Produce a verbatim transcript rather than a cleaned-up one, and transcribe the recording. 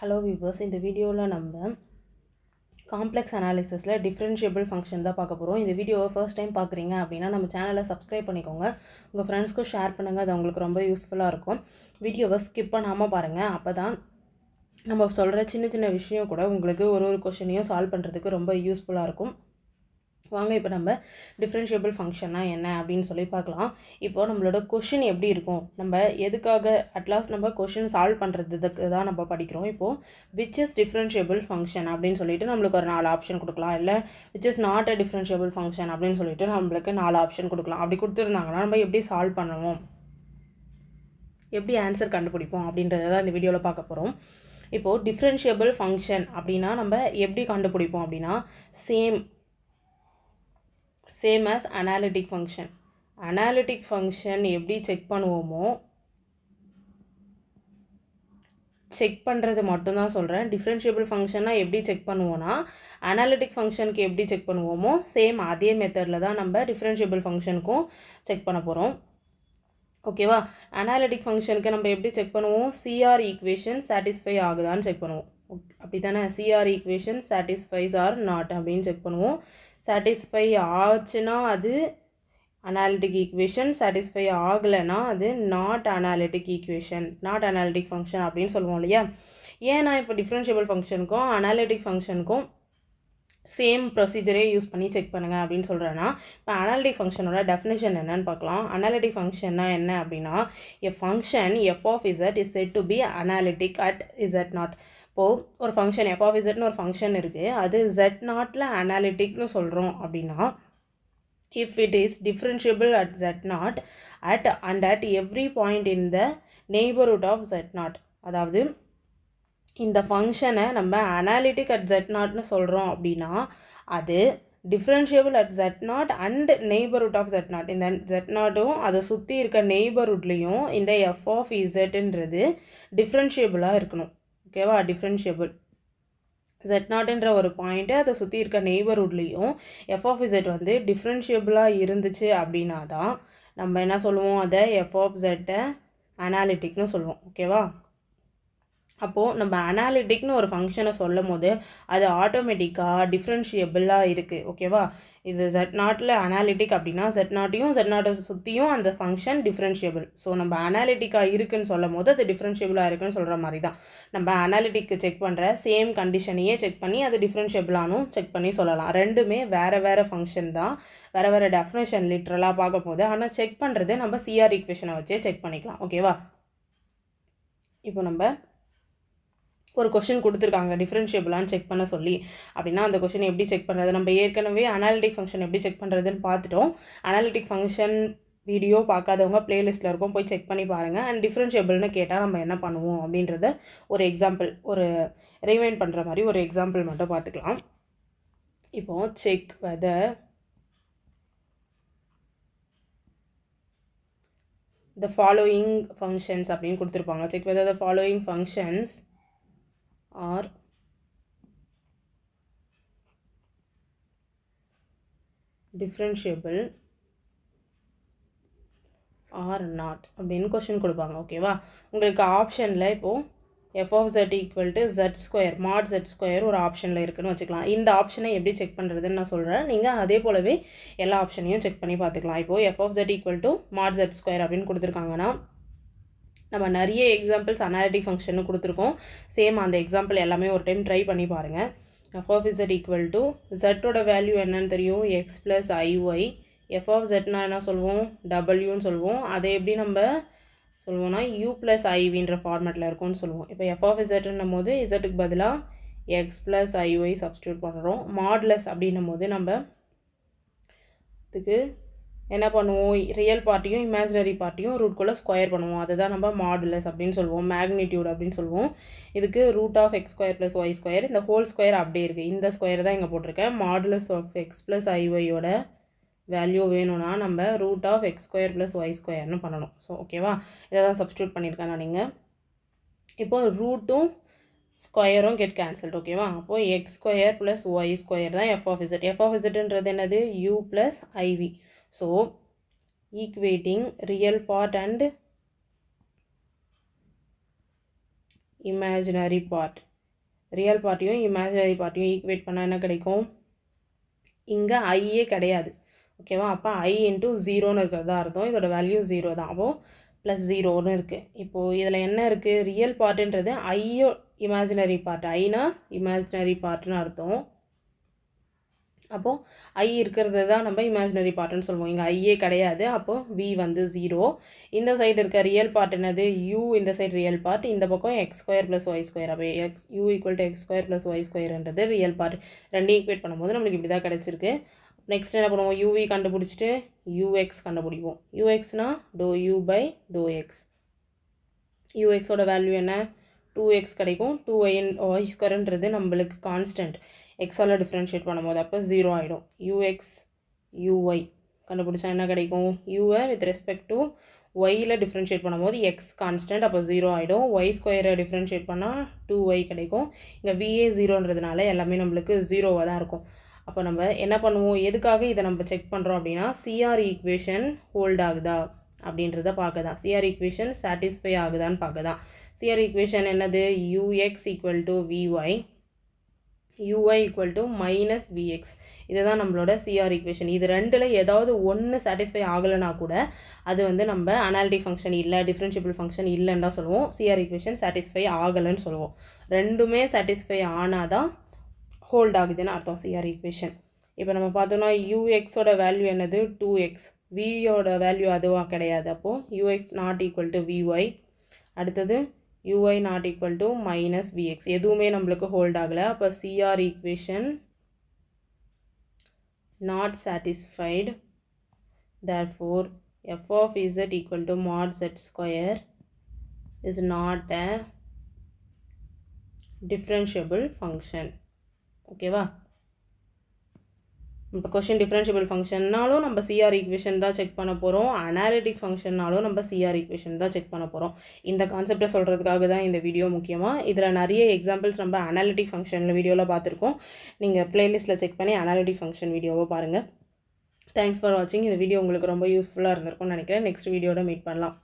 Hello viewers, in the video la namba complex analysis la differentiable function da paakaporom. In the video first time paakringa appadina nama channel la subscribe panikonga, unga friends ku share panunga, adu ungalku romba useful ah irukum. Video va skip panama parunga, appadan nama solra chinna chinna vishayam kuda ungalku oru oru question ayum solve pandradhukku romba useful ah irukum. வாங்க இப்போ நம்ம differentiable ஃபங்க்ஷனா என்ன அப்படினு சொல்லி பார்க்கலாம். இப்போ நம்மளோட question எப்படி இருக்கும், நம்ம எதுக்காக at last நம்ம क्वेश्चन சால்வ் பண்றதுக்கு தான் நம்ம படிக்கிறோம். இப்போ which is differentiable function அப்படினு சொல்லிட்டு நமக்கு ஒரு நாலு ஆப்ஷன் கொடுக்கலாம், இல்ல which is not a differentiable function அப்படினு சொல்லிட்டு நமக்கு நாலு ஆப்ஷன் கொடுக்கலாம். அப்படி கொடுத்திருந்தாங்கனா நம்ம எப்படி சால்வ் பண்ணுவோம், எப்படி ஆன்சர் கண்டுபிடிப்போம் அப்படின்றத தான் இந்த வீடியோல பார்க்க போறோம். இப்போ டிஃபரன்ஷியபிள் ஃபங்க்ஷன் அப்படினா நம்ம எப்படி கண்டுபிடிப்போம் அப்படினா same same as analytic function. Analytic function எப்படி செக் பண்ணுவோமோ செக் பண்றது மட்டும் தான் சொல்றேன். டிஃபரன்ஷியபிள் ஃபங்க்ஷனா எப்படி செக் பண்ணுவோம்னா analytic function க்கு எப்படி செக் பண்ணுவோமோ சேம் அதே மெத்தட்ல தான் நம்ம டிஃபரன்ஷியபிள் ஃபங்க்ஷனுக்கும் செக் பண்ண போறோம். ஓகேவா, analytic function க்கு நம்ம எப்படி செக் பண்ணுவோம், C R equation satisfy ஆகுதான்னு செக் பண்ணுவோம். அப்படி தானே, C R equation satisfies or not அப்படின்னு செக் பண்ணுவோம். satisfy ஆச்சுனா அது analytic equation, satisfy ஆகலனா அது not analytic equation, not analytic function அப்படின்னு சொல்லுவோம் இல்லையா. ஏன்னா இப்போ differentiable functionக்கும் analytic functionக்கும் சேம் ப்ரொசீஜரே யூஸ் பண்ணி செக் பண்ணுங்க அப்படின்னு சொல்கிறேன்னா, இப்போ அனாலிட்டிக் ஃபங்க்ஷனோட டெஃபினேஷன் என்னன்னு பார்க்கலாம். அனாலிட்டிக் ஃபங்க்ஷன்னா என்ன அப்படின்னா, a function f of z is said to be analytic at z not. இப்போது ஒரு ஃபங்க்ஷன் எஃப் ஆஃப் இசட்னு ஒரு ஃபங்க்ஷன் இருக்குது, அது இசட் நாட்டில் அனாலிட்டிக்னு சொல்கிறோம் அப்படின்னா if it is differentiable at z not at and at every point in the neighbourhood of z not. அதாவது இந்த ஃபங்க்ஷனை நம்ம அனாலிட்டிக் அட் இசட் நாட்னு சொல்கிறோம் அப்படின்னா அது differentiable at z not and neighbourhood of z not. இந்த இசட் நாட்டும் அதை சுற்றி இருக்க நெய்பர்ஹுட்லேயும் இந்த எஃப் ஆஃப் இசட்ன்றது டிஃபரன்ஷியபிளாக இருக்கணும். ஓகேவா, டிஃபரன்ஷியபிள் இசட் நாட்ன்ற ஒரு பாயிண்ட்டு அதை சுற்றி இருக்க நெய்பர்ஹுட்லேயும் எஃப் ஆஃப் இசட் வந்து டிஃபரன்ஷியபிளாக இருந்துச்சு அப்படின்னா தான் நம்ம என்ன சொல்லுவோம், அதை எஃப் ஆஃப் இசட்டை அனாலிட்டிக்னு சொல்லுவோம். ஓகேவா, அப்போது நம்ம அனாலிட்டிக்னு ஒரு ஃபங்க்ஷனை சொல்லும் போது அது ஆட்டோமேட்டிக்காக டிஃப்ரென்ஷியபிளாக இருக்குது. ஓகேவா, இது இசட் நாட்டில் அனாலிட்டிக் அப்படின்னா இசட் நாட்டையும் இசட் நாட்டை சுற்றியும் அந்த ஃபங்க்ஷன் டிஃப்ரென்ஷியபிள். ஸோ நம்ம அனாலிட்டிக்காக இருக்குதுன்னு சொல்லும் போது அது டிஃப்ரென்ஷியபிளாக இருக்குதுன்னு சொல்கிற மாதிரி தான் நம்ம அனாலிட்டிக்கு செக் பண்ணுற சேம் கண்டிஷனையே செக் பண்ணி அது டிஃப்ரென்ஷியபிளானும் செக் பண்ணி சொல்லலாம். ரெண்டுமே வேறு வேறு ஃபங்க்ஷன் தான், வேறு வேறு டெஃபினேஷன் லிட்ரலாக பார்க்க போது, ஆனால் செக் பண்ணுறது நம்ம சிஆர் ஈக்குவேஷனை வச்சே செக் பண்ணிக்கலாம். ஓகேவா, இப்போ நம்ம ஒரு கொஷின் கொடுத்துருக்காங்க டிஃபரன்ஷியபிளான்னு செக் பண்ண சொல்லி. அப்படின்னா அந்த கொஷின் எப்படி செக் பண்ணுறது, நம்ம ஏற்கனவே அனாலிட்டிக் ஃபங்க்ஷன் எப்படி செக் பண்ணுறதுன்னு பார்த்துட்டோம். அனாலிட்டிக் ஃபங்க்ஷன் வீடியோ பார்க்காதவங்க பிளேலிஸ்ட்டில் இருக்கும், போய் செக் பண்ணி பாருங்கள். அண்ட் டிஃபரன்ஷியபிள்னு கேட்டால் நம்ம என்ன பண்ணுவோம் அப்படின்றத ஒரு எக்ஸாம்பிள், ஒரு ரிமைண்ட் பண்ணுற மாதிரி ஒரு எக்ஸாம்பிள் மட்டும் பார்த்துக்கலாம். இப்போது check whether the following functions அப்படின்னு கொடுத்துருப்பாங்க. Check whether the following functions are differentiable or not அப்படின்னு கொஸ்டின் கொடுப்பாங்க. ஓகேவா, உங்களுக்கு ஆப்ஷனில் இப்போது f of z equal to z square mod z square ஒரு ஆப்ஷனில் இருக்குதுன்னு வச்சுக்கலாம். இந்த ஆப்ஷனை எப்படி செக் பண்ணுறதுன்னு நான் சொல்கிறேன், நீங்கள் அதே போலவே எல்லா ஆப்ஷனையும் செக் பண்ணி பார்த்துக்கலாம். இப்போது f of z equal to mod z square அப்படின்னு கொடுத்துருக்காங்கன்னா நம்ம நிறைய எக்ஸாம்பிள்ஸ் அனாலிட்டிக் ஃபங்க்ஷன் கொடுத்துருக்கோம். சேம் அந்த எக்ஸாம்பிள் எல்லாமே ஒரு டைம் ட்ரை பண்ணி பாருங்கள். F of z equal to இசட்டோட வேல்யூ என்னன்னு தெரியும், எக்ஸ் ப்ளஸ் ஐஒய். எஃப் ஆஃப் இசட்னா என்ன சொல்லுவோம், டபுள்யூன்னு சொல்லுவோம். அதை எப்படி நம்ம சொல்லுவோம்னா யூ ப்ளஸ் ஐவின்ற ஃபார்மேட்டில் இருக்கும்னு சொல்லுவோம். இப்போ எஃப் ஆஃப் இசட்னும் போது இசட்டுக்கு பதிலாக எக்ஸ் ப்ளஸ் ஐஒய் சப்ஸ்டியூட் பண்ணுறோம். மாட்லஸ் அப்படின்னும் போது நம்ம இதுக்கு என்ன பண்ணுவோம், ரியல் பார்ட்டியும் இமேஜினரி பார்ட்டியும் ரூட்குள்ளே ஸ்கொயர் பண்ணுவோம், அதுதான் நம்ம மாடுலஸ் அப்படின்னு சொல்லுவோம், மேக்னிடியூட் அப்படின்னு சொல்லுவோம். இதுக்கு root of x square plus y square, இந்த ஹோல் ஸ்கொயர் அப்படியே இருக்குது, இந்த ஸ்கொயர் தான் இங்கே போட்டிருக்கேன். மாடுலஸ் ஆஃப் எக்ஸ் ப்ளஸ் ஐஒய்யோட வேல்யூ வேணும்னா நம்ம root of x square plus y ஸ்கொயர்னு பண்ணணும். ஸோ ஓகேவா, இதை தான் சப்ஸ்டியூட் பண்ணியிருக்கேன் நான் இங்கே. இப்போது ரூட்டும் ஸ்கொயரும் கெட் கேன்சல்ட். ஓகேவா, அப்போது x square plus y square தான் f of z. F of இசட்ன்றது என்னது, u plus IV. So, equating real part and imaginary part. Real part yun, imaginary part yun equate panna enna kedaikum inga I e kediyadu okay va appo I into zero nu irukradha artham idoda value zero da appo plus zero nu irukku ipo idla enna irukku real part endradhu I imaginary part I na imaginary part nu artham appo I irukradha da namba imaginary part nu solluvom inga I e kediyadu appo v vandu zero inda side irukka real part enadhu u inda side real part inda pakkom x square plus y square appo x u equal to x square plus y square endradhu real part rendu equate பண்ணும்போது நமக்கு இப்படி தான் கிடைச்சிருக்கு Next, we will do uv and ux. Ux na do u by do x. Ux value is two x. two y square is constant. X is differentiate. zero. Ux, uy. U with respect to y differentiate. X constant. zero. Y square differentiate. two y. V is zero. zero. அப்ப நம்ம என்ன பண்ணுவோம் எதுக்காக இத நம்ம check பண்றோம் அப்படினா CR equation hold ஆகுதா அப்படின்றத பார்க்கதா CR equation satisfy ஆகுதான்னு பார்க்கதா CR equation என்னது ux = vy uy = -vx இதுதான் நம்மளோட CR equation இது ரெண்டுல ஏதாவது ஒன்னு satisfy ஆகலனா கூட அது வந்து நம்ம analytic function இல்ல differentiable function இல்லன்னா சொல்லுவோம் CR equation satisfy ஆகலன்னு சொல்லுவோம் ரெண்டுமே satisfy ஆனாதான் Hold आगे देना आता हूँ C R equation ये पर हम बात होना U X ओर value यानी दे two X V ओर value आदो आकरे याद आपो U X not equal to V Y आदत दे U Y not equal to minus V X ये दो में हम लोग को hold आगला upon C R equation not satisfied therefore F of Z equal to mod Z square is not a differentiable function Okay, wow. Question differentiable function nalo number CR equation da check panna porom analytic function nalo number CR equation da check panna porom inda concept la solradhukaga da inda video mukkiyama idra nariya examples number analytic function la video la paathirukom neenga playlist la check panni analytic function video va parunga thanks for watching indha video ungalku romba useful ah irundirukum nenikiren next video oda meet pannalam